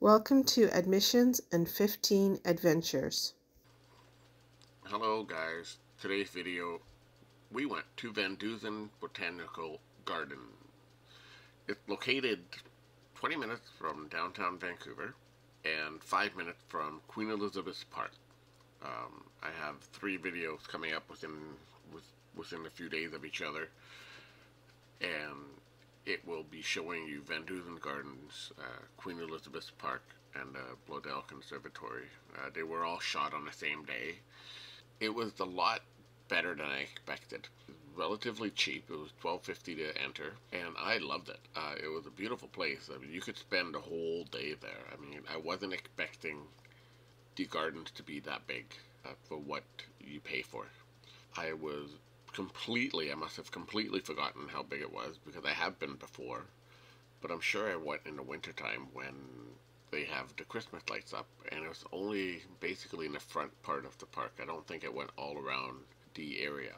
Welcome to Admissions and 15 Adventures. Hello guys, today's video we went to VanDusen Botanical Garden. It's located 20 minutes from downtown Vancouver and 5 minutes from Queen Elizabeth's Park. I have 3 videos coming up within a few days of each other, and it will be showing you VanDusen Gardens, Queen Elizabeth's Park, and Bloedel Conservatory. They were all shot on the same day. It was a lot better than I expected. Relatively cheap. It was $12.50 to enter, and I loved it. It was a beautiful place. I mean, you could spend a whole day there. I mean, I wasn't expecting the gardens to be that big for what you pay for. I must have completely forgotten how big it was, because I have been before, but I'm sure I went in the wintertime when they have the Christmas lights up, and it was only basically in the front part of the park. I don't think it went all around the area.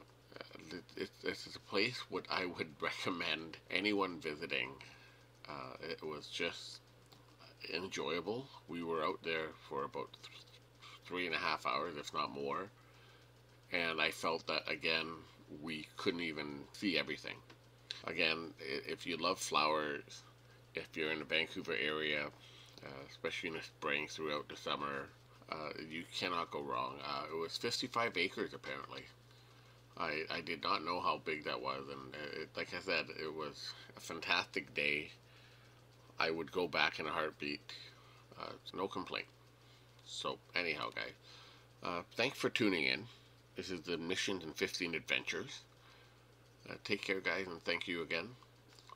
This is a place what I would recommend anyone visiting. It was just enjoyable. We were out there for about 3.5 hours, if not more, and I felt that, again, we couldn't even see everything. Again, if you love flowers, if you're in the Vancouver area, especially in the spring throughout the summer, you cannot go wrong. It was 55 acres, apparently. I did not know how big that was, and like I said, it was a fantastic day. I would go back in a heartbeat. No complaint. So, anyhow, guys, thanks for tuning in. This is the Admissions and 15 Adventures. Take care, guys, and thank you again.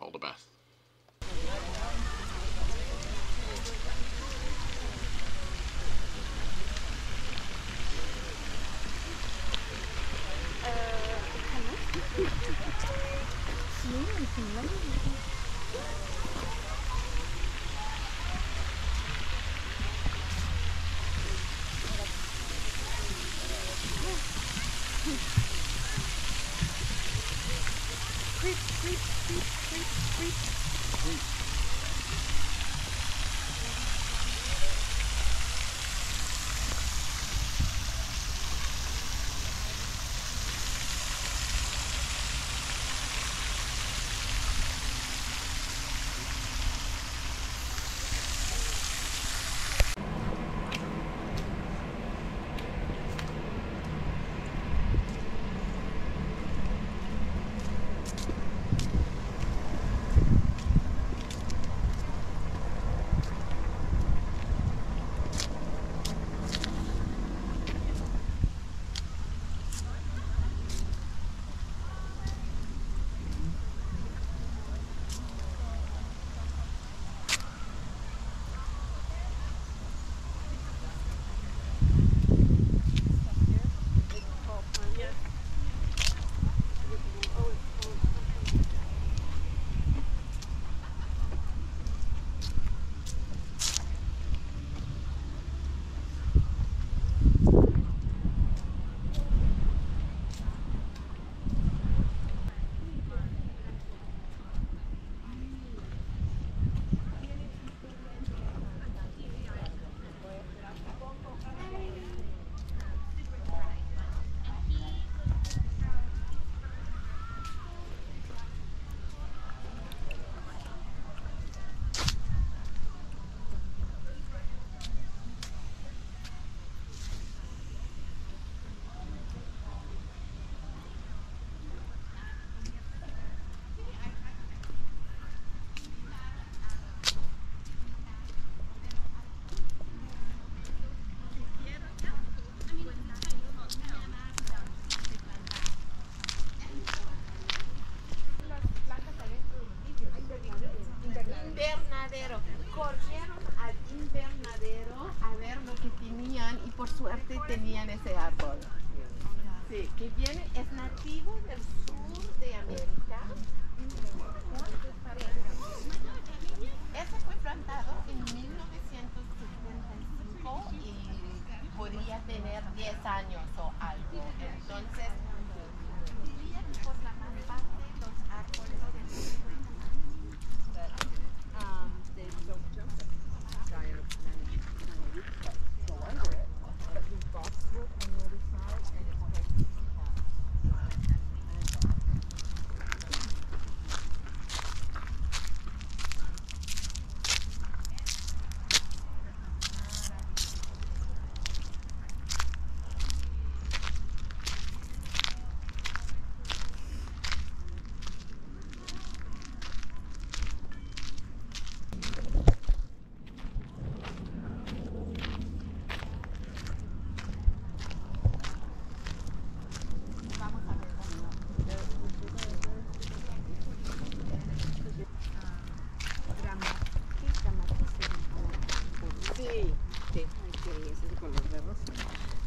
All the best. Creep. Corrieron al invernadero a ver lo que tenían, y por suerte tenían ese árbol. Sí, que viene, es nativo del sur de América. Eso fue plantado en 1975 y podría tener 10 años o algo. Entonces, diría que por la más parte los árboles del sur. They don't jump. Sí, sí. Ay, es el color de rosa.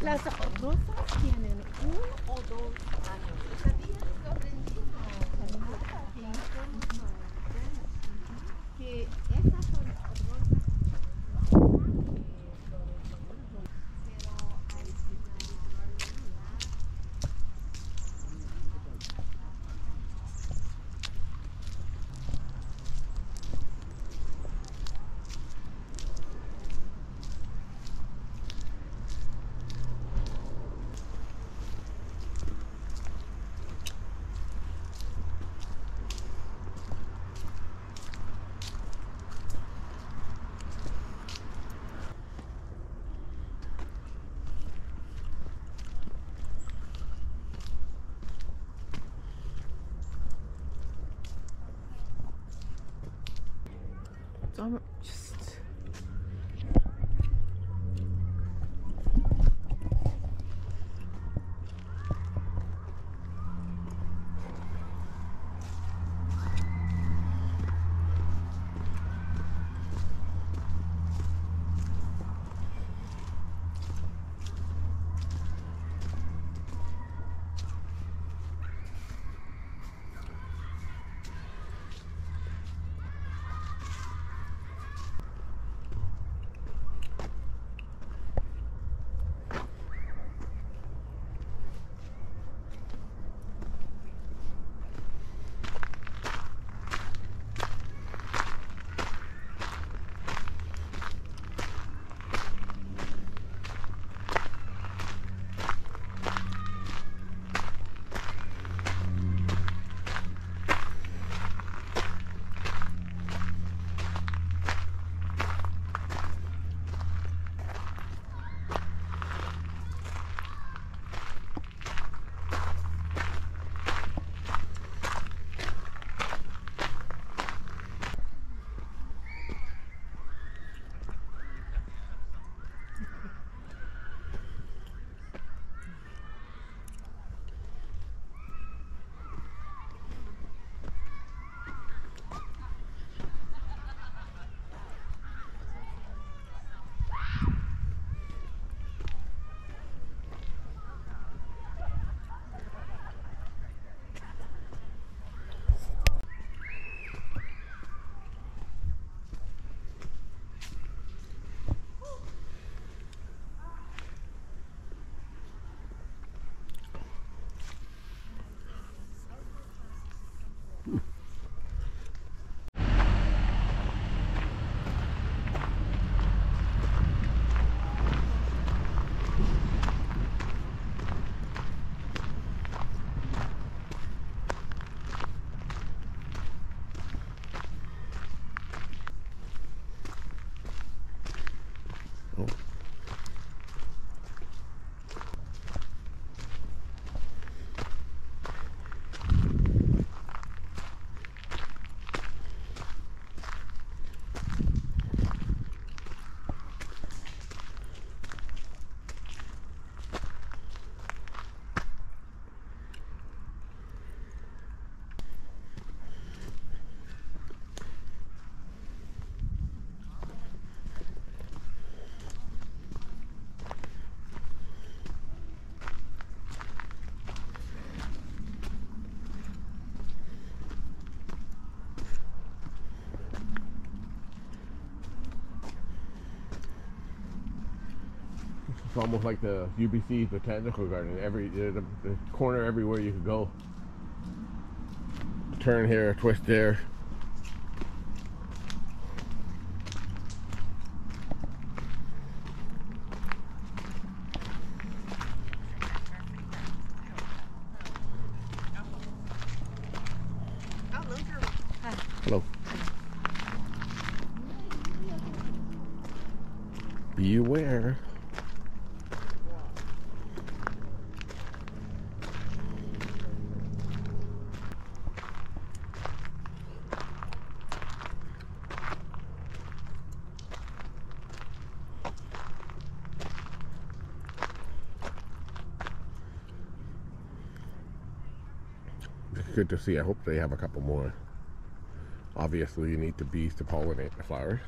Las rosas tienen 1 o 2 años. ¿Sabías lo aprendido? Que estas son rosas. I'm just... It's almost like the UBC Botanical Garden. The corner everywhere you could go. Turn here, twist there. Hello. Beware. Good to see. I hope they have a couple more. Obviously you need the bees to pollinate the flowers.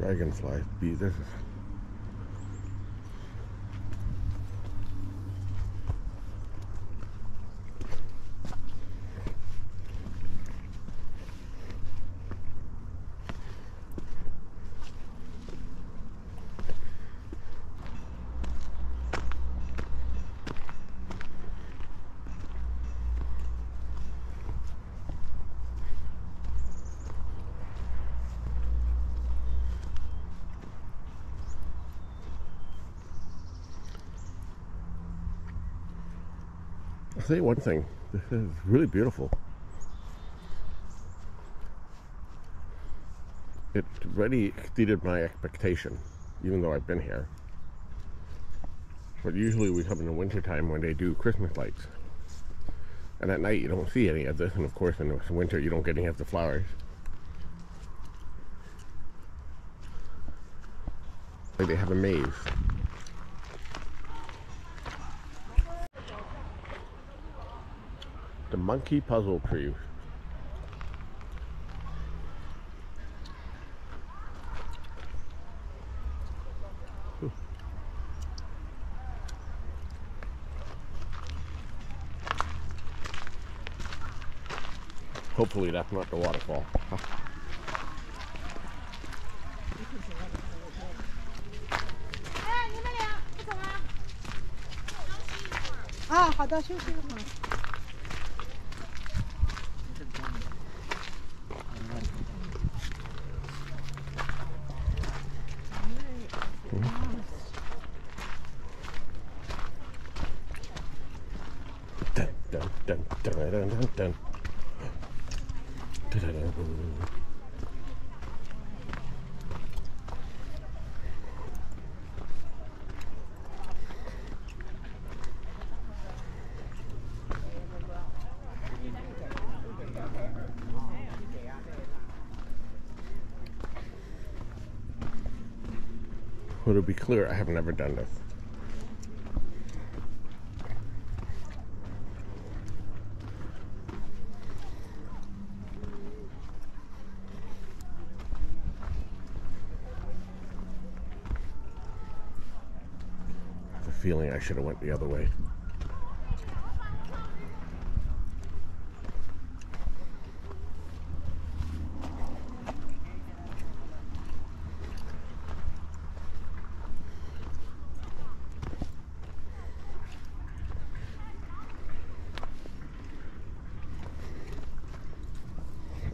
Dragonflies, bees. I'll tell you one thing, this is really beautiful. It really exceeded my expectation, even though I've been here. But usually we come in the wintertime when they do Christmas lights. And at night you don't see any of this, and of course in the winter you don't get any of the flowers. Like they have a maze. The monkey puzzle tree. Ooh. Hopefully that's not the waterfall. But to be clear, I have never done this. I have a feeling I should have went the other way.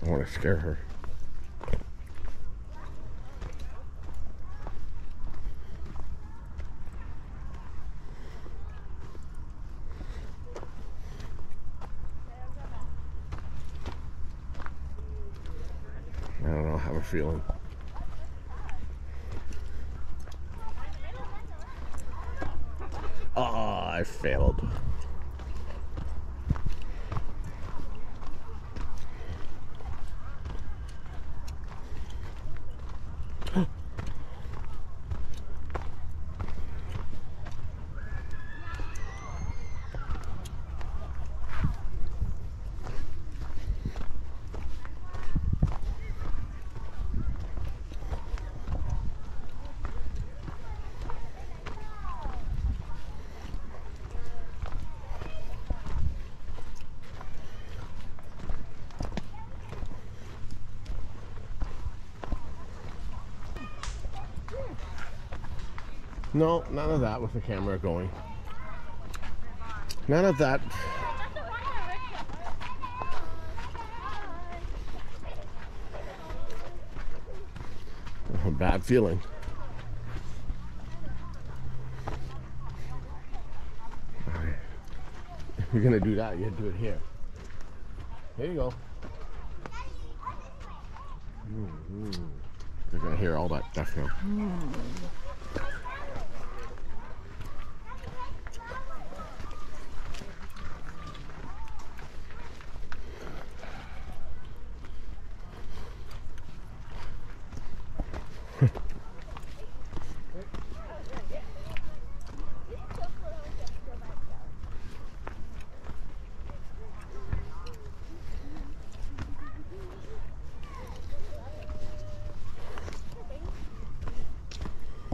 I want to scare her. I don't know, I have a feeling. Ah, I failed. No, none of that with the camera going. None of that. A bad feeling. All right. If you're gonna do that, you have to do it here. Here you go. They're gonna hear all that stuff now.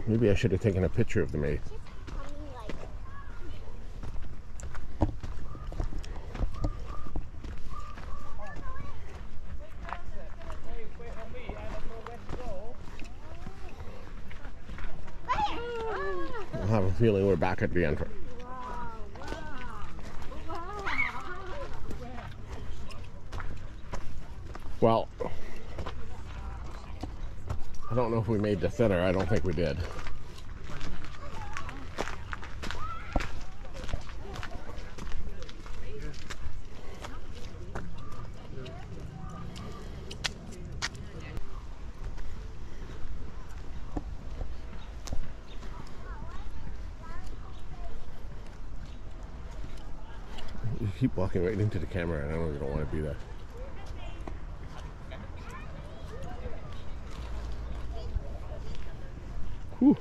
Maybe I should have taken a picture of the maze. I have a feeling we're back at the entrance. Well, I don't know if we made the center. I don't think we did. You keep walking right into the camera, and I know you don't want to be there. Whew.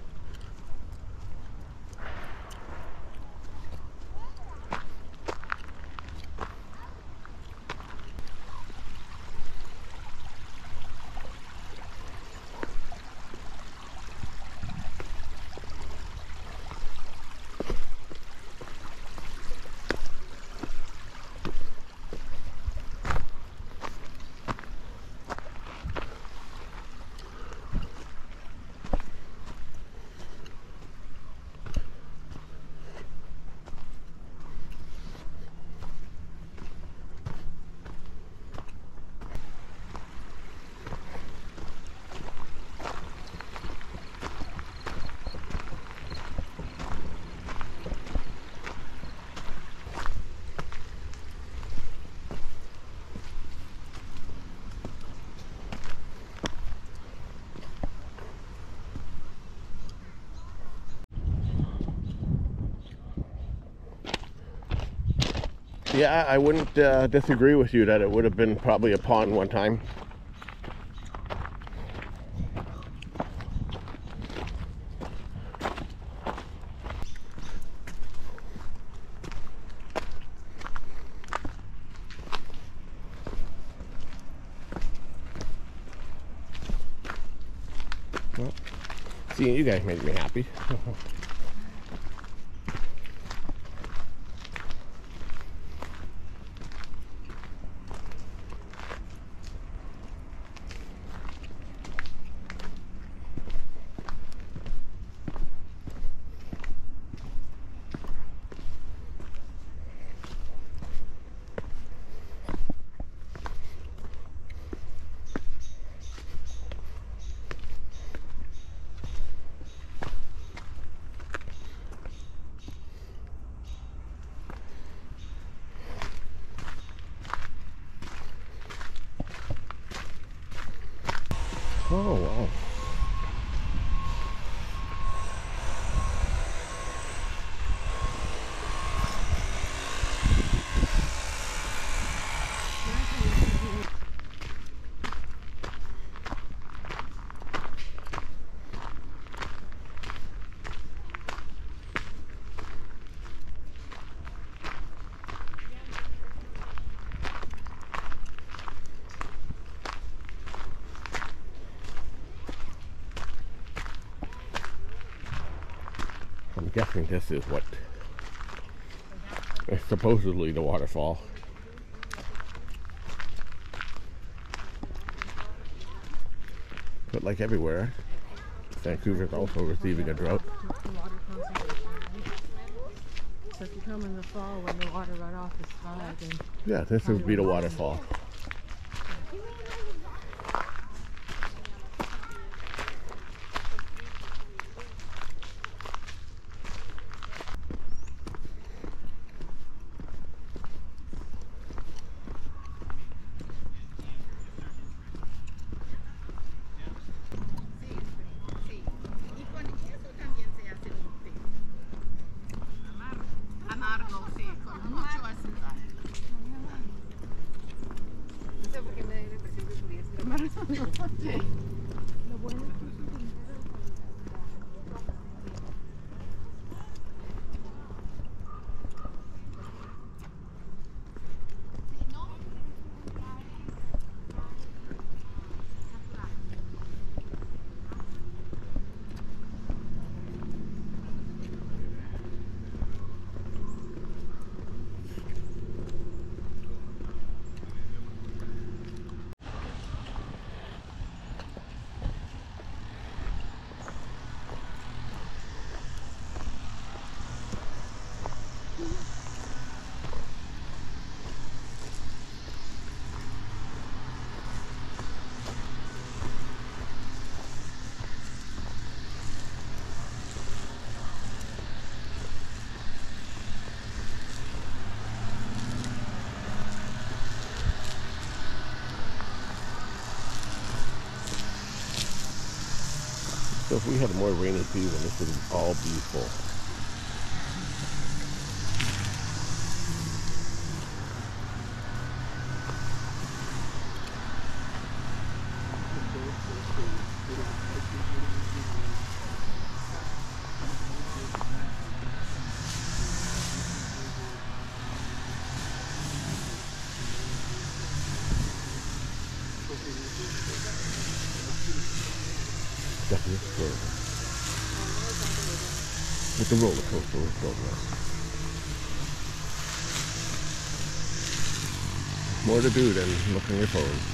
Yeah, I wouldn't disagree with you that it would have been probably a pond one time. Well, seeing you guys made me happy. Oh, wow. I'm guessing this is what is supposedly the waterfall. But like everywhere, Vancouver's also receiving a drought. So if you come in the fall when the water runoff is high, then yeah, this would be the waterfall. So if we had more rain and season, this would be all beautiful. With the roller coaster, let's go around. More to do than look on your phone.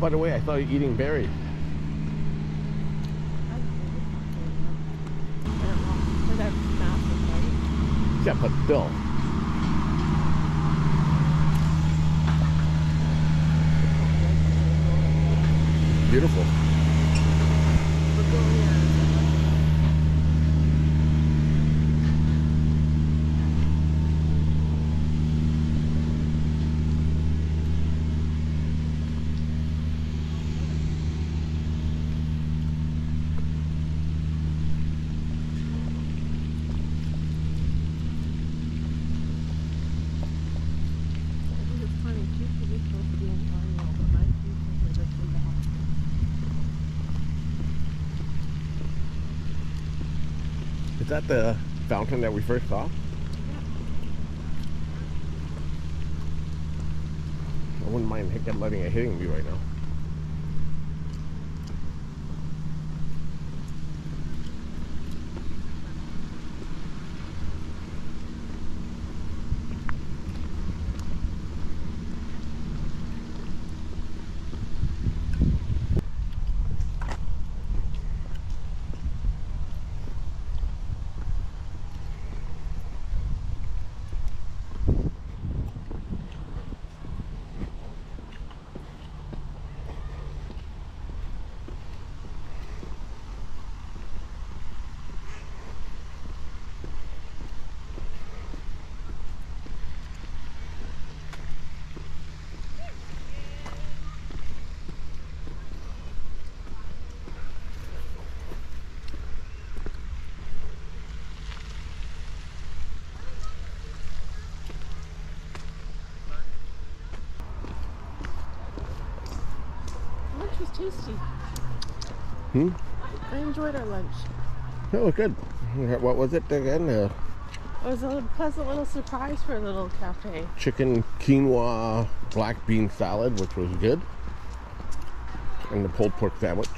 By the way, I saw you eating berries. Yeah, but still. Beautiful. Is that the fountain that we first saw? Yeah. I wouldn't mind letting it hitting me right now. Tasty. I enjoyed our lunch. That was good. What was it again? It was a pleasant little surprise for a little cafe. Chicken quinoa black bean salad, which was good. And the pulled pork sandwich.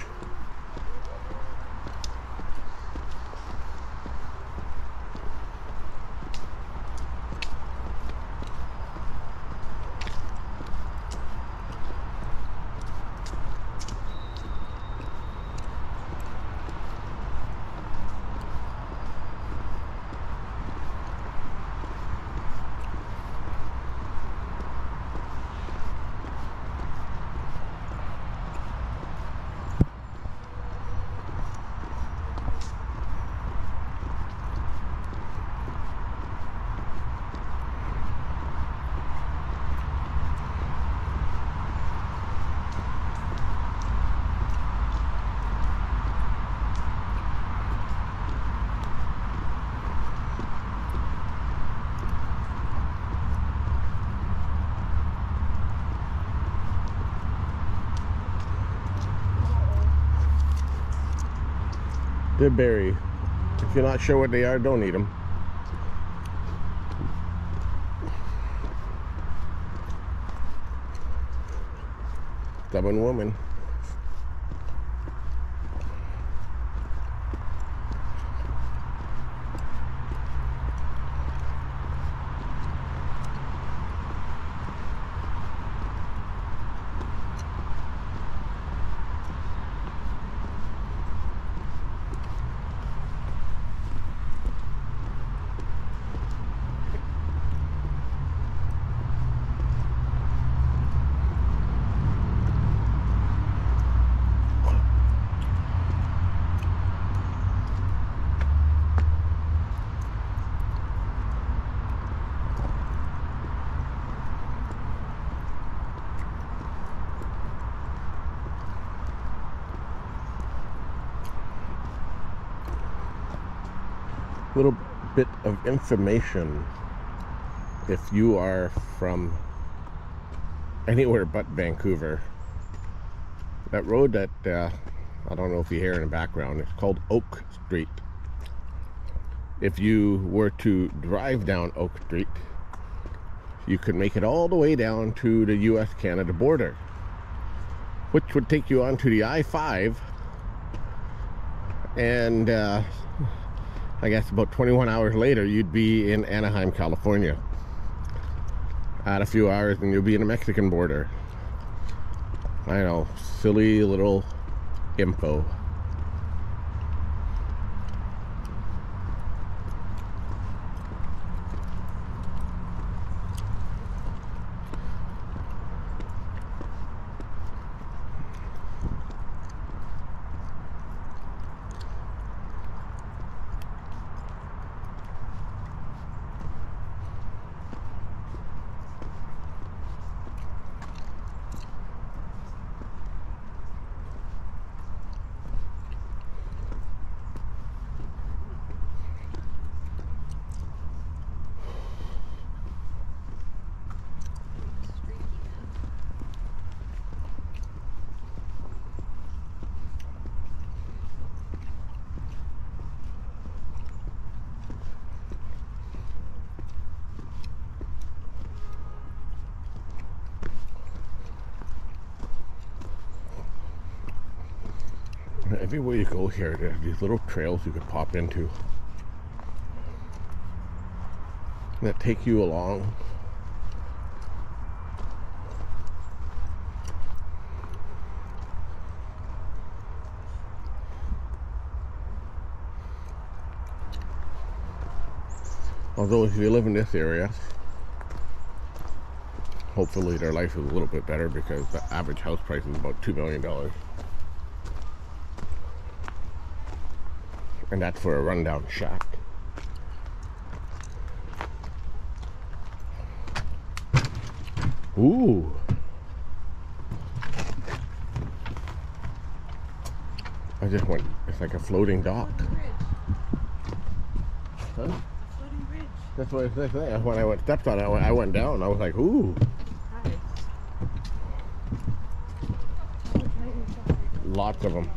They're berry. If you're not sure what they are, don't eat them. Stubborn woman. little bit of information if you are from anywhere but Vancouver. That road that I don't know if you hear in the background, it's called Oak Street. If you were to drive down Oak Street, you could make it all the way down to the US-Canada border, which would take you onto the I-5 and I guess about 21 hours later you'd be in Anaheim, California. Add a few hours and you'll be in the Mexican border. I know, silly little info. Everywhere you go here, there are these little trails you could pop into that take you along. Although if you live in this area, hopefully their life is a little bit better, because the average house price is about $2 million. And that's for a rundown shack. Ooh. I just went, it's like a floating dock. Floating bridge. Huh? Floating bridge. That's what it says. When I went stepped on it, I went down. I was like, ooh. Hi. Lots of them.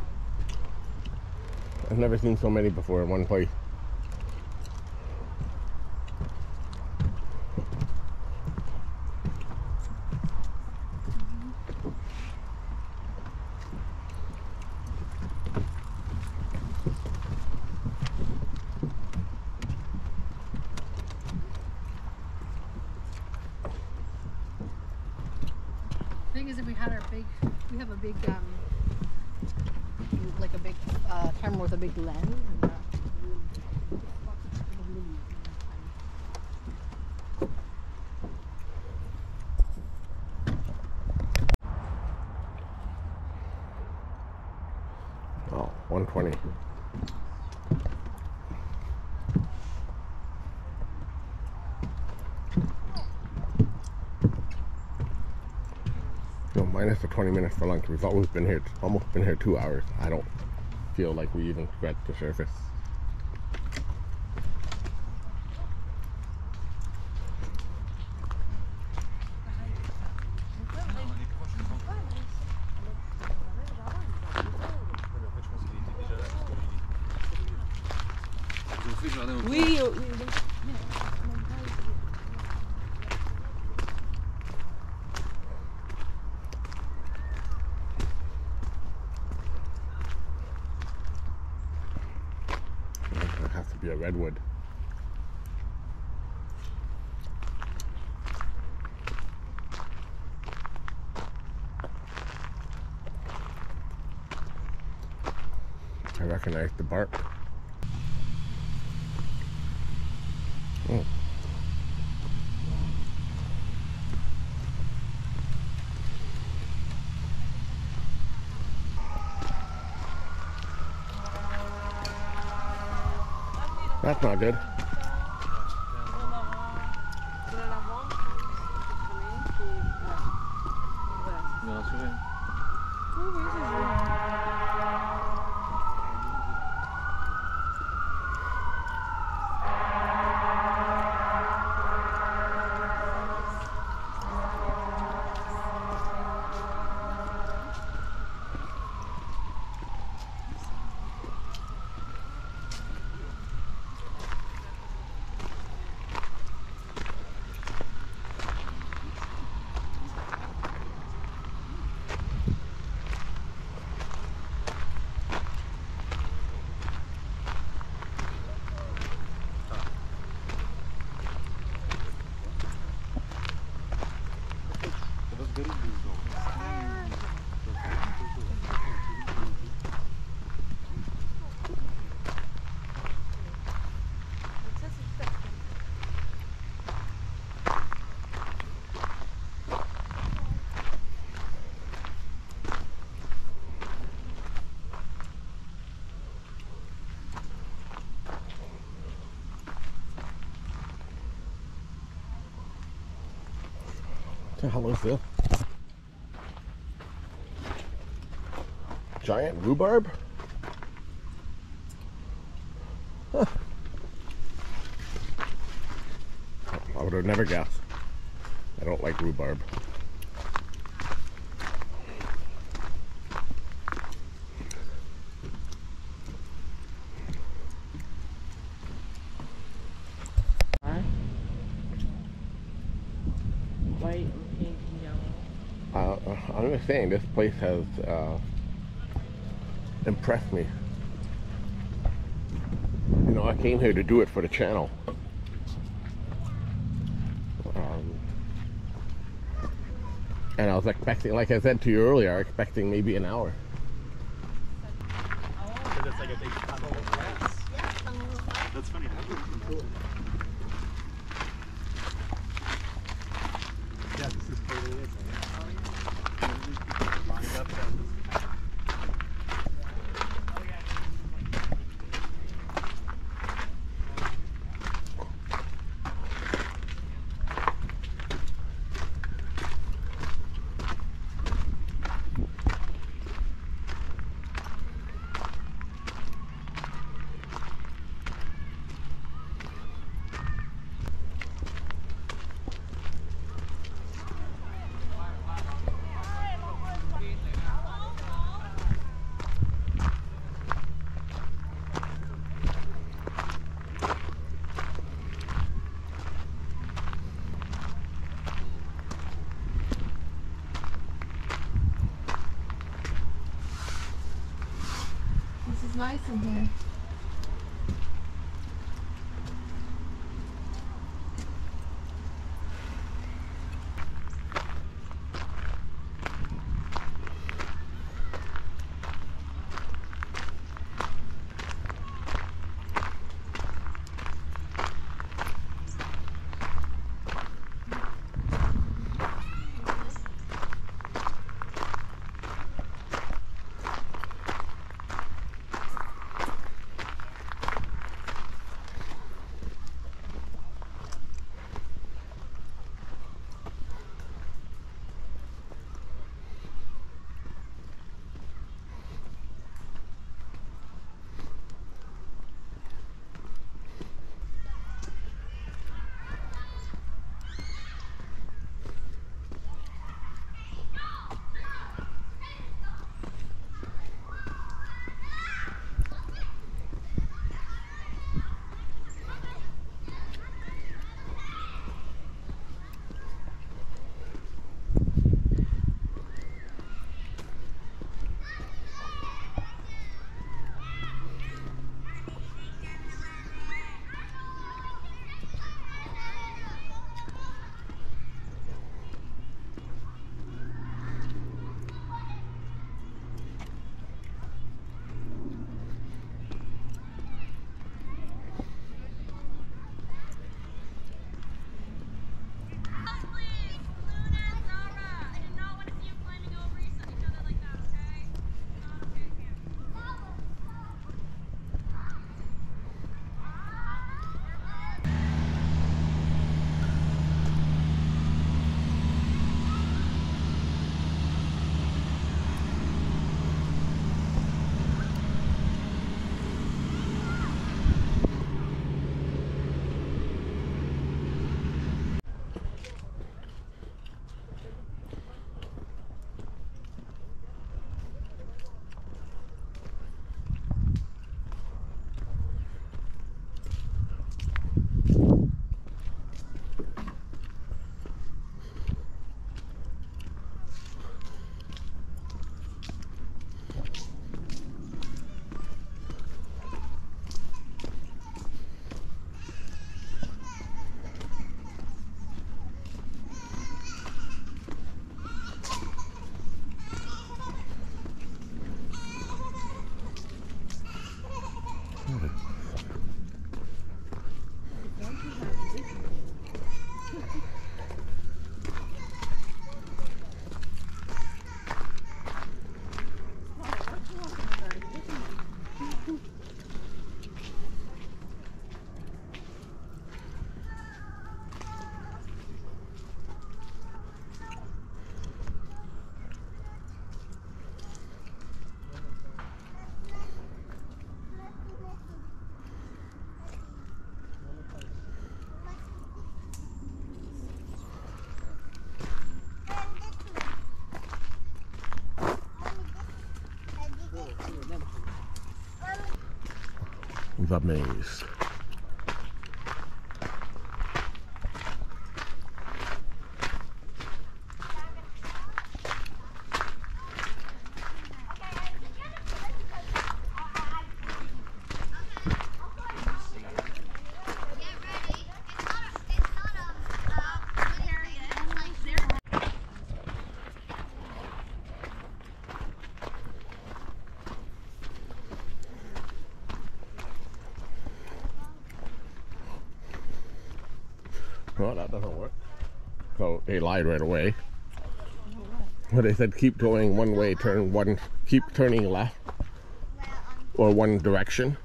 I've never seen so many before in one place. The thing is that we have a big camera with a big lens. And, oh, 120. Minus for 20 minutes for lunch. We've always been here, almost been here 2 hours. I don't feel like we even scratched the surface. Be a redwood. I recognize the bark. Oh. That's not good. the hell is this? Giant rhubarb? Huh. I would have never guessed. I don't like rhubarb. White and pink and yellow. I'm just saying, this place has impressed me. You know, I came here to do it for the channel. And I was expecting, like I said to you earlier, expecting maybe an hour. So that's like a big puddle of grass. Yeah, that's funny. How do you control it? Yeah, this is totally it. Lined up. It's nice in here. of that maze. Well, that doesn't work. So they lied right away. But they said keep going one way, keep turning left or one direction.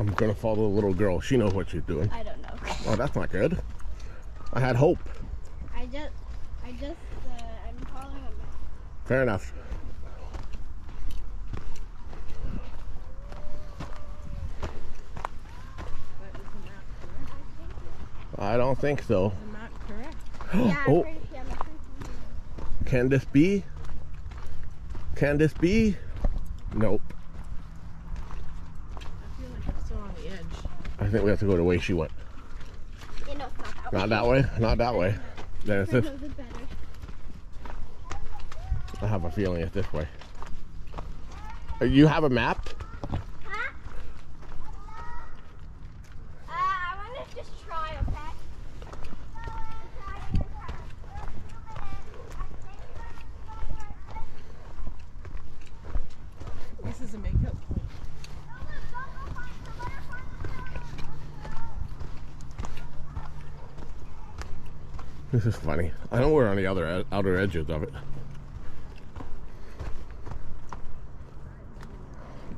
I'm gonna follow the little girl. She knows what she's doing. I don't know. Oh, that's not good. I had hope. I'm following them. Fair enough. But is the map correct? I don't think so. Is the map correct? Yeah, oh. Can this be? Can this be? Nope. I think we have to go the way she went. Yeah, no, not that way. Not that way. Then it's this. I have a feeling it's this way. You have a map? Huh? I want to just try, okay? This is a makeup point. This is funny. I know we're on the outer edges of it.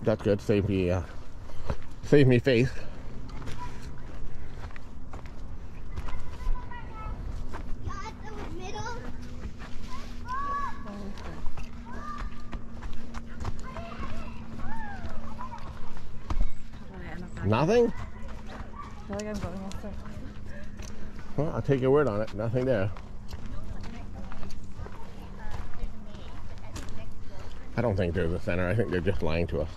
That's good. Save me face. Nothing? I feel like I'm going off there. Well, I'll take your word on it. Nothing there. I don't think they're the center. I think they're just lying to us.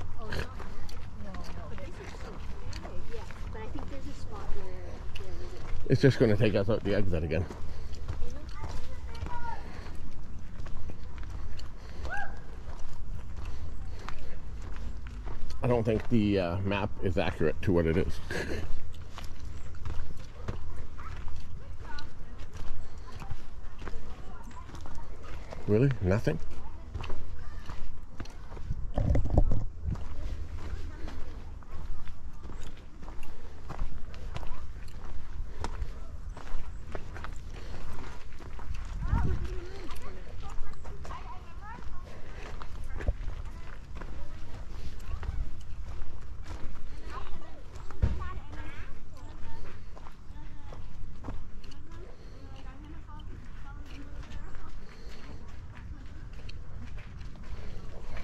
It's just going to take us out the exit again. I don't think the map is accurate to what it is. Really? Nothing?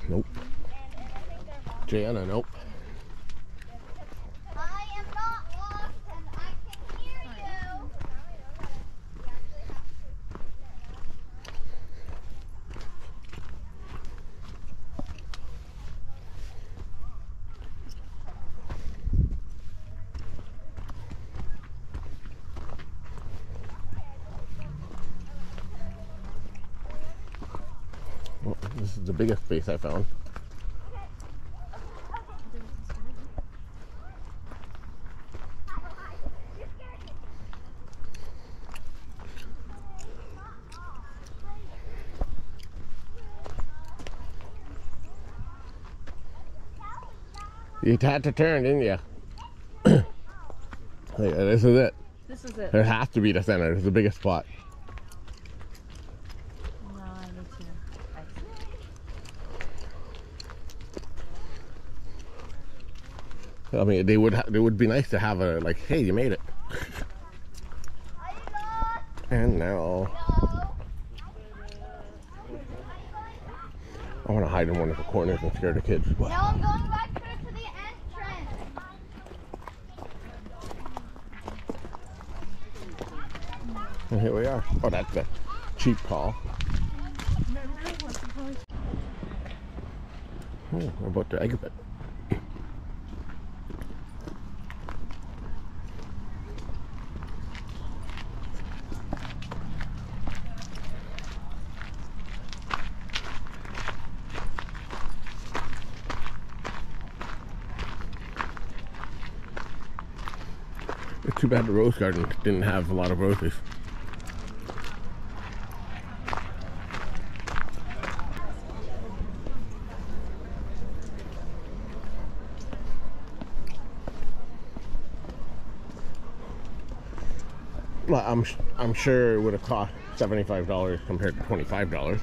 Nope. Jana, nope. I am not lost and I can hear you. Well, this is the biggest space I found. You had to turn, didn't you? Yeah, this is it. This is it. There has to be the center. This is the biggest spot. No, I need to. I see. I mean, it would be nice to have a like, hey, you made it. And now. No. I want to hide in one of the corners and scare the kids. No, I'm going back through to the entrance. And here we are. Oh, that's the cheap call. Oh, what about the egg bit? It's too bad the rose garden didn't have a lot of roses. Well, I'm sure it would have cost $75 compared to $25.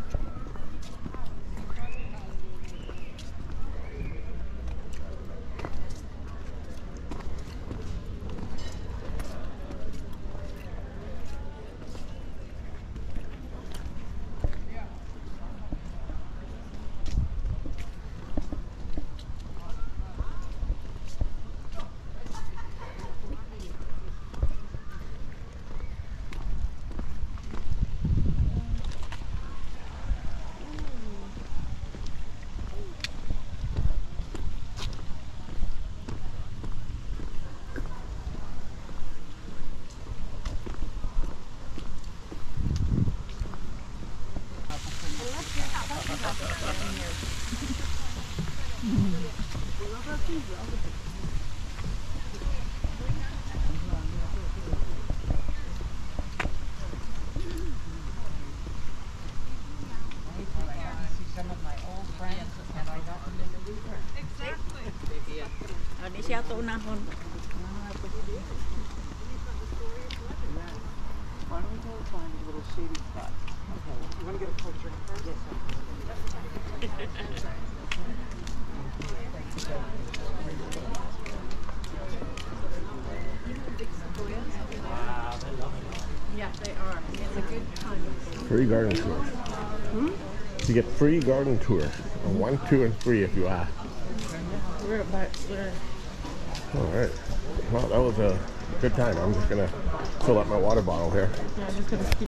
Free garden tours. You get free garden tours. On 1, 2, and 3 if you ask. We're about there. Alright. Well, that was a good time. I'm just going to fill up my water bottle here. Yeah, I'm just going to